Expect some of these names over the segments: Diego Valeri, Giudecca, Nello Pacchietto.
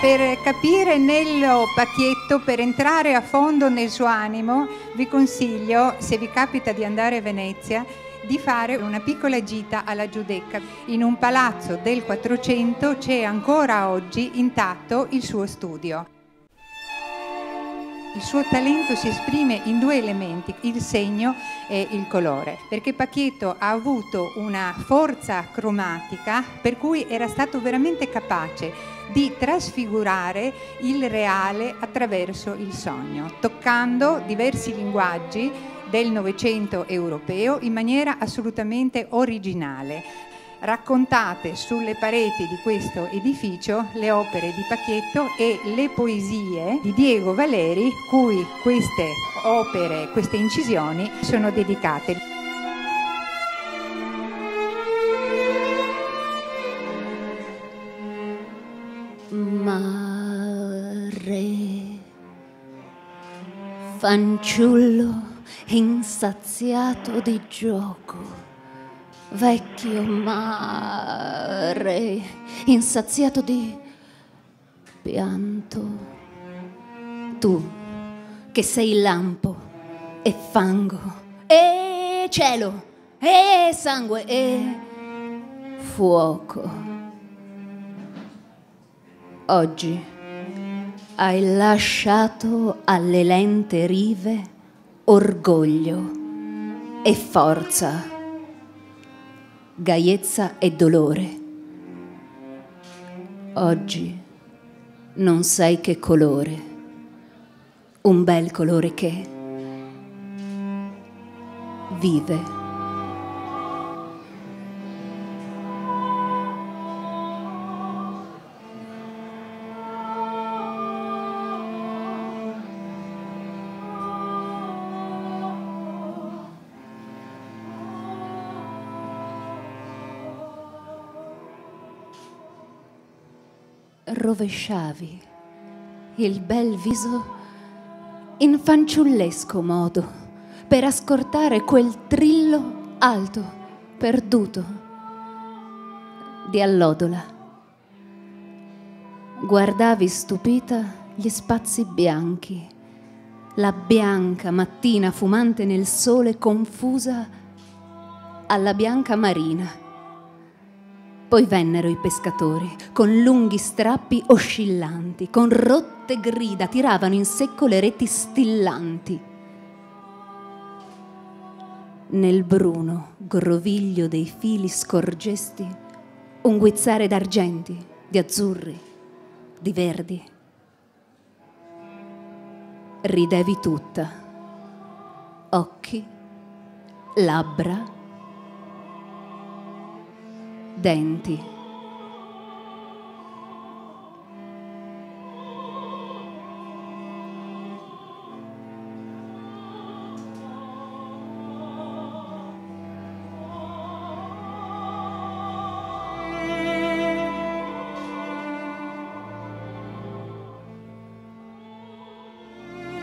Per capire Nello Pacchietto, per entrare a fondo nel suo animo, vi consiglio, se vi capita di andare a Venezia, di fare una piccola gita alla Giudecca. In un palazzo del 400 c'è ancora oggi intatto il suo studio. Il suo talento si esprime in due elementi, il segno e il colore, perché Pacchietto ha avuto una forza cromatica per cui era stato veramente capace di trasfigurare il reale attraverso il sogno, toccando diversi linguaggi del Novecento europeo in maniera assolutamente originale. Raccontate sulle pareti di questo edificio le opere di Pacchietto e le poesie di Diego Valeri, cui queste opere, queste incisioni sono dedicate. Mare, fanciullo insaziato di gioco, vecchio mare, insaziato di pianto. Tu, che sei lampo e fango e cielo e sangue e fuoco, oggi hai lasciato alle lente rive orgoglio e forza, gaiezza e dolore. Oggi non sai che colore, un bel colore che vive. Rovesciavi il bel viso in fanciullesco modo per ascoltare quel trillo alto, perduto, di allodola. Guardavi stupita gli spazi bianchi, la bianca mattina fumante nel sole confusa alla bianca marina. Poi vennero i pescatori, con lunghi strappi oscillanti, con rotte grida tiravano in secco le reti stillanti. Nel bruno groviglio dei fili scorgesti un guizzare d'argenti, di azzurri, di verdi. Ridevi tutta, occhi, labbra, denti.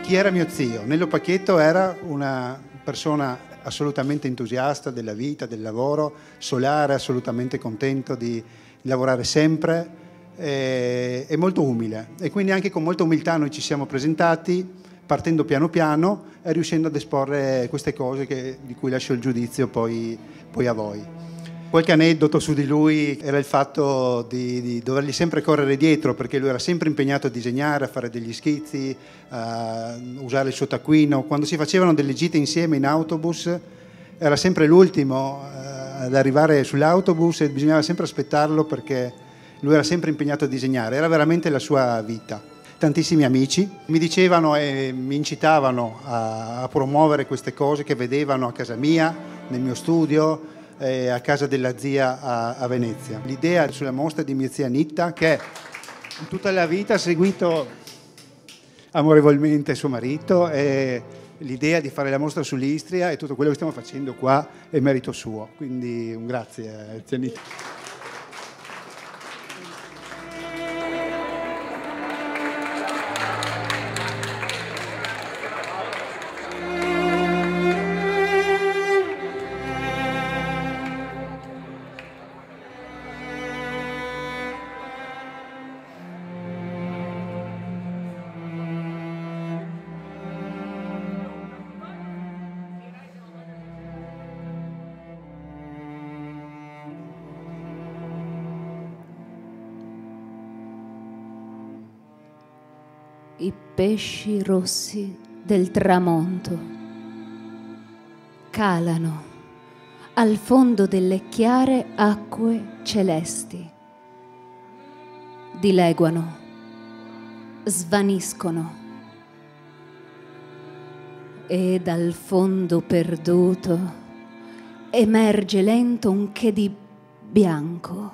Chi era mio zio? Nello Pacchietto era una persona assolutamente entusiasta della vita, del lavoro, solare, assolutamente contento di lavorare sempre e molto umile. E quindi anche con molta umiltà noi ci siamo presentati, partendo piano piano e riuscendo ad esporre queste cose di cui lascio il giudizio poi a voi. Qualche aneddoto su di lui era il fatto di dovergli sempre correre dietro, perché lui era sempre impegnato a disegnare, a fare degli schizzi, a usare il suo taccuino. Quando si facevano delle gite insieme in autobus era sempre l'ultimo ad arrivare sull'autobus e bisognava sempre aspettarlo perché lui era sempre impegnato a disegnare, era veramente la sua vita. Tantissimi amici mi dicevano e mi incitavano a promuovere queste cose che vedevano a casa mia, nel mio studio, a casa della zia a Venezia. L'idea sulla mostra di mia zia Nitta, che tutta la vita ha seguito amorevolmente suo marito, e l'idea di fare la mostra sull'Istria e tutto quello che stiamo facendo qua è merito suo. Quindi un grazie, zia Nitta. i pesci rossi del tramonto calano al fondo delle chiare acque celesti, dileguano, svaniscono e dal fondo perduto emerge lento un che di bianco,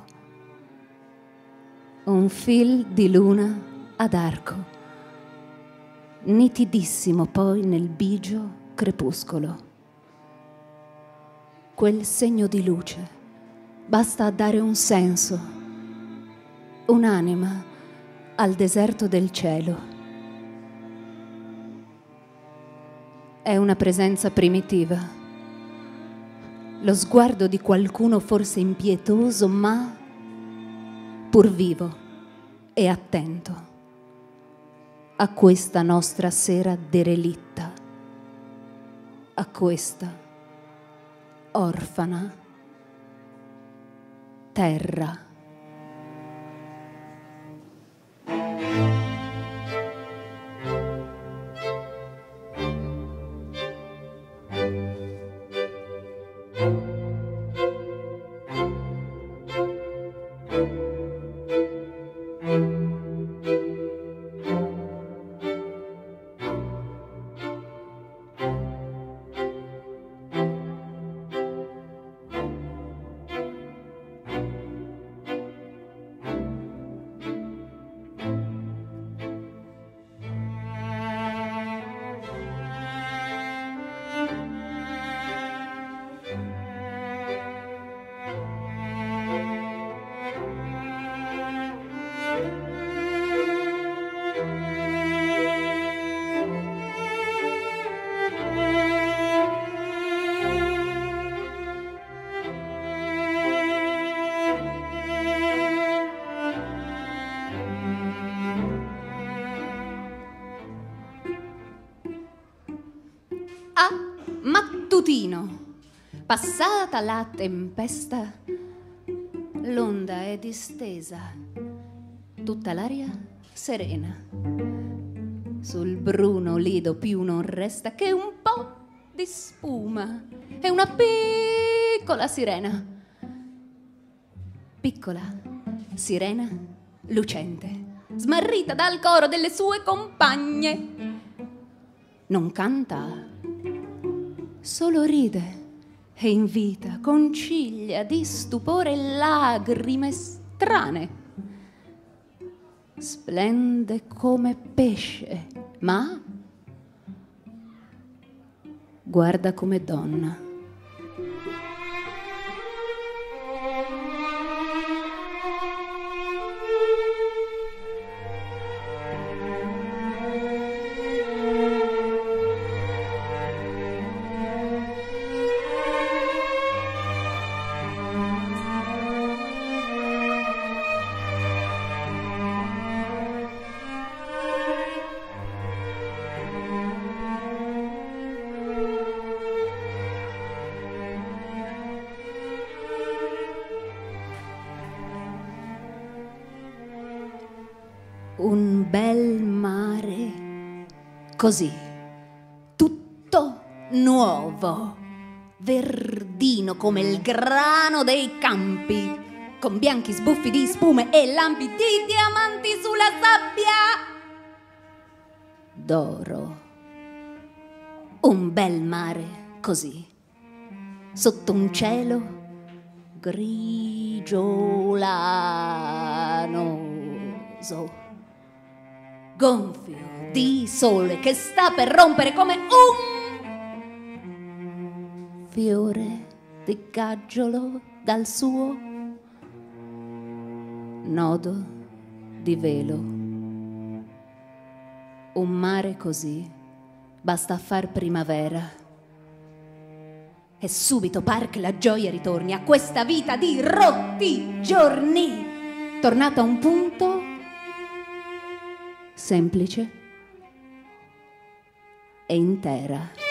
un fil di luna ad arco, nitidissimo poi nel bigio crepuscolo. Quel segno di luce basta a dare un senso, un'anima al deserto del cielo. È una presenza primitiva, lo sguardo di qualcuno forse impietoso, ma pur vivo e attento a questa nostra sera derelitta, a questa orfana terra. Passata la tempesta, l'onda è distesa, tutta l'aria serena. Sul bruno lido più non resta che un po' di spuma e una piccola sirena. Piccola sirena lucente, smarrita dal coro delle sue compagne. Non canta, solo ride e invita con ciglia di stupore e lagrime strane. Splende come pesce, ma guarda come donna. Un bel mare, così, tutto nuovo, verdino come il grano dei campi, con bianchi sbuffi di spume e lampi di diamanti sulla sabbia d'oro. Un bel mare, così, sotto un cielo grigiolanoso, gonfio di sole che sta per rompere come un fiore di gaggiolo dal suo nodo di velo. Un mare così basta a far primavera e subito par che la gioia ritorni a questa vita di rotti giorni, tornata a un punto semplice e intera.